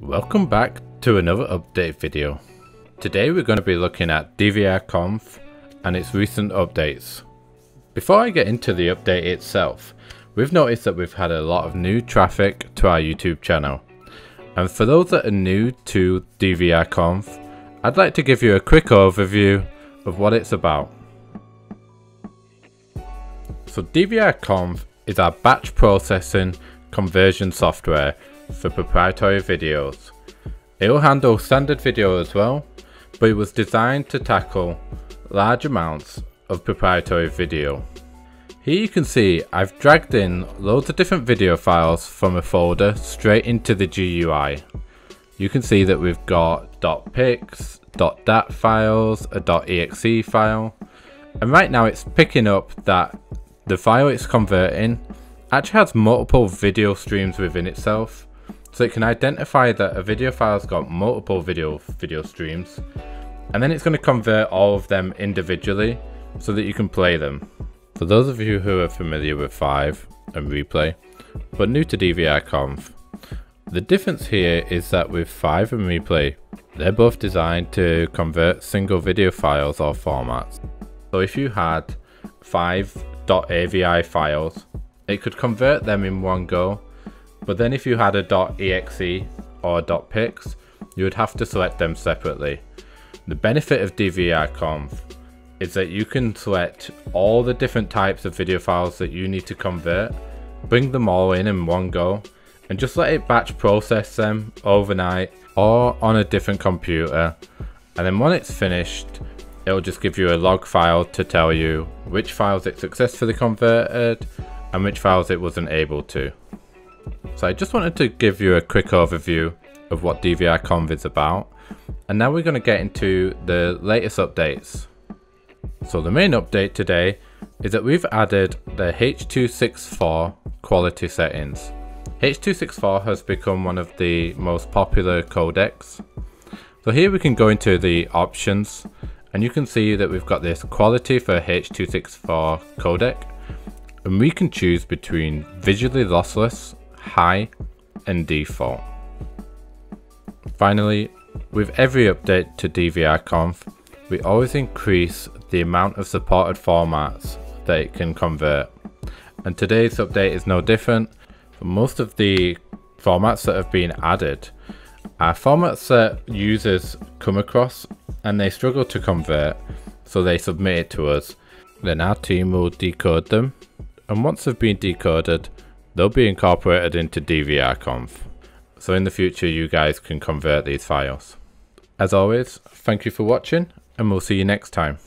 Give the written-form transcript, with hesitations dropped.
Welcome back to another update video. Today we're going to be looking at DVRConv and its recent updates. Before I get into the update itself, we've noticed that we've had a lot of new traffic to our YouTube channel. And for those that are new to DVRConv, I'd like to give you a quick overview of what it's about. So DVRConv is our batch processing conversion software for proprietary videos. It will handle standard video as well, but it was designed to tackle large amounts of proprietary video. Here you can see I've dragged in loads of different video files from a folder straight into the GUI. You can see that we've got .pix, .dat files, a .exe file, and right now it's picking up that the file it's converting actually has multiple video streams within itself. So it can identify that a video file's got multiple video streams, and then it's going to convert all of them individually so that you can play them. For those of you who are familiar with 5 and replay, but new to DVRConv, the difference here is that with 5 and replay, they're both designed to convert single video files or formats. So if you had 5.avi files, it could convert them in one go. But then if you had a .exe or a .pix, you would have to select them separately. The benefit of DVRConv is that you can select all the different types of video files that you need to convert, bring them all in one go, and just let it batch process them overnight or on a different computer. And then when it's finished, it'll just give you a log file to tell you which files it successfully converted and which files it wasn't able to. So I just wanted to give you a quick overview of what DVRConv is about, and now we're going to get into the latest updates. So the main update today is that we've added the H.264 quality settings. H.264 has become one of the most popular codecs. So here we can go into the options, and you can see that we've got this quality for H.264 codec, and we can choose between visually lossless, high, and default. Finally, with every update to DVRConv, we always increase the amount of supported formats that it can convert. And today's update is no different. Most of the formats that have been added are formats that users come across and they struggle to convert, so they submit it to us. Then our team will decode them, and once they've been decoded, they'll be incorporated into DVRConv, so in the future you guys can convert these files. As always, thank you for watching, and we'll see you next time.